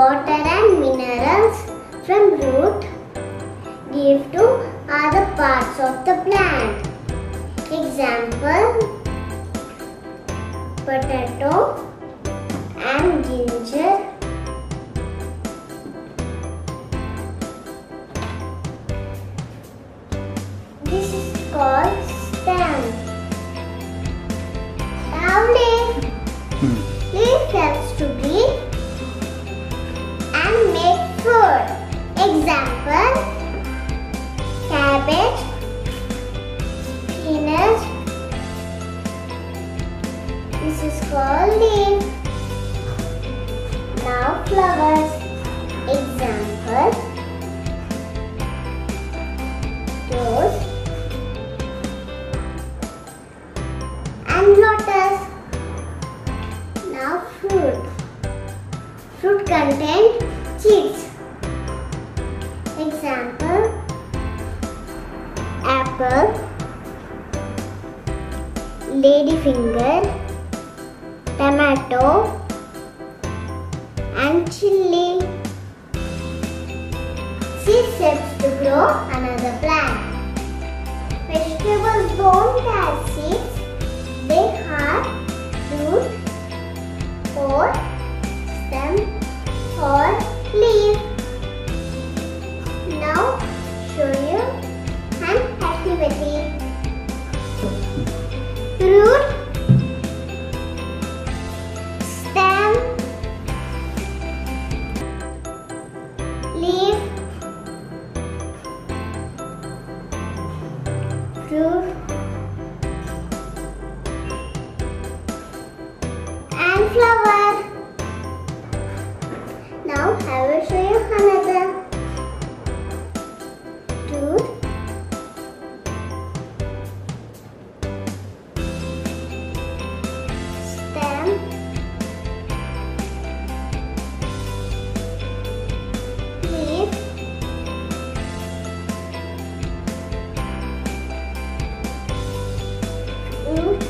water and minerals from root give to other parts of the plant. Example, potato and ginger. This is called stem. Now leaf. Leaf helps to breathe and make food. Example, cabbage, spinach. This is called leaf. Now flowers. Example, rose and lotus. Now fruit. Fruit contains seeds. Example, apple, ladyfinger, tomato and chili. Seeds helps to grow another plant. Vegetables don't have seeds. They have root, or stem, or leaf. Now show you an activity. Root, leaf, fruit and flower. Now I will show you another. Root, stem,